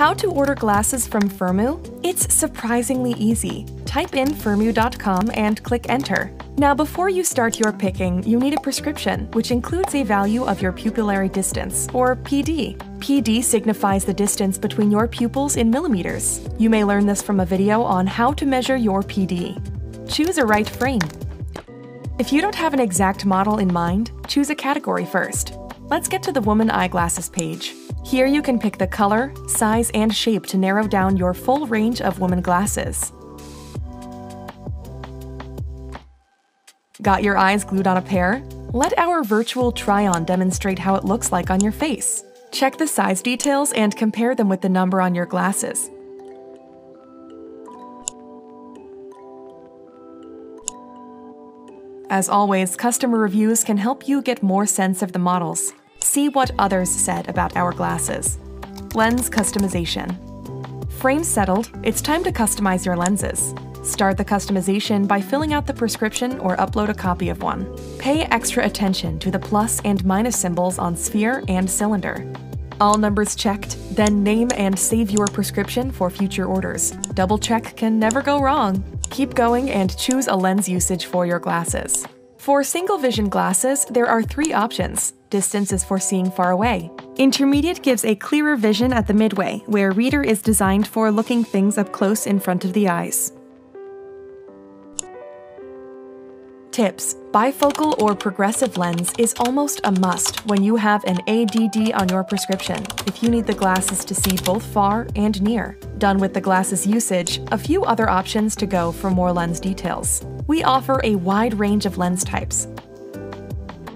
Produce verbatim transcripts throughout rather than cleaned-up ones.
How to order glasses from Firmoo? It's surprisingly easy. Type in Firmoo dot com and click enter. Now, before you start your picking, you need a prescription, which includes a value of your pupillary distance, or P D. P D signifies the distance between your pupils in millimeters. You may learn this from a video on how to measure your P D. Choose a right frame. If you don't have an exact model in mind, choose a category first. Let's get to the woman eyeglasses page. Here you can pick the color, size, and shape to narrow down your full range of woman glasses. Got your eyes glued on a pair? Let our virtual try-on demonstrate how it looks like on your face. Check the size details and compare them with the number on your glasses. As always, customer reviews can help you get more sense of the models. See what others said about our glasses. Lens customization. Frame settled, it's time to customize your lenses. Start the customization by filling out the prescription or upload a copy of one. Pay extra attention to the plus and minus symbols on sphere and cylinder. All numbers checked, then name and save your prescription for future orders. Double check can never go wrong. Keep going and choose a lens usage for your glasses. For single vision glasses, there are three options. Distance is for seeing far away. Intermediate gives a clearer vision at the midway, where reader is designed for looking things up close in front of the eyes. Tips: bifocal or progressive lens is almost a must when you have an A D D on your prescription, if you need the glasses to see both far and near. Done with the glasses usage, a few other options to go for more lens details. We offer a wide range of lens types,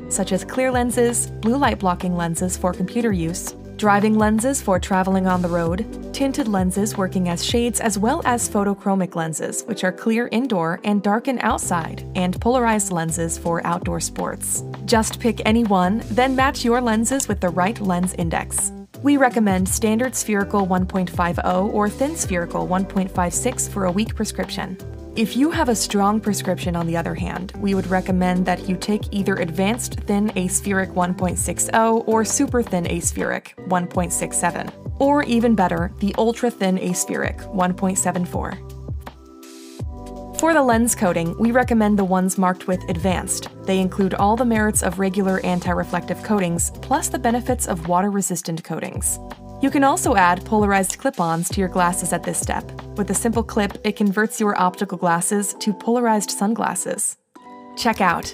such as clear lenses, blue light blocking lenses for computer use, driving lenses for traveling on the road, tinted lenses working as shades, as well as photochromic lenses, which are clear indoor and darken outside, and polarized lenses for outdoor sports. Just pick any one, then match your lenses with the right lens index. We recommend standard spherical one point five zero or thin spherical one point five six for a week prescription. If you have a strong prescription, on the other hand, we would recommend that you take either Advanced Thin Aspheric one point six zero or Super Thin Aspheric one point six seven, or even better, the Ultra Thin Aspheric one point seven four. For the lens coating, we recommend the ones marked with Advanced. They include all the merits of regular anti-reflective coatings, plus the benefits of water-resistant coatings. You can also add polarized clip-ons to your glasses at this step. With a simple clip, it converts your optical glasses to polarized sunglasses. Checkout.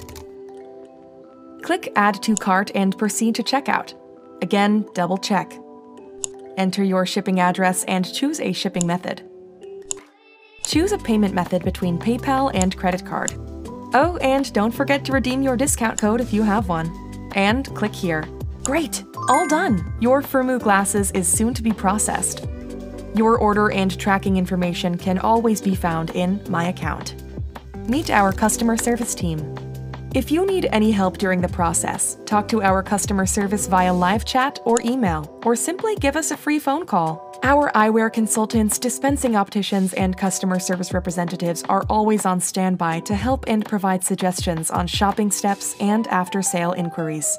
Click Add to Cart and proceed to checkout. Again, double check. Enter your shipping address and choose a shipping method. Choose a payment method between PayPal and credit card. Oh, and don't forget to redeem your discount code if you have one. And click here. Great! All done! Your Firmoo glasses is soon to be processed. Your order and tracking information can always be found in My Account. Meet our customer service team. If you need any help during the process, talk to our customer service via live chat or email, or simply give us a free phone call. Our eyewear consultants, dispensing opticians, and customer service representatives are always on standby to help and provide suggestions on shopping steps and after-sale inquiries.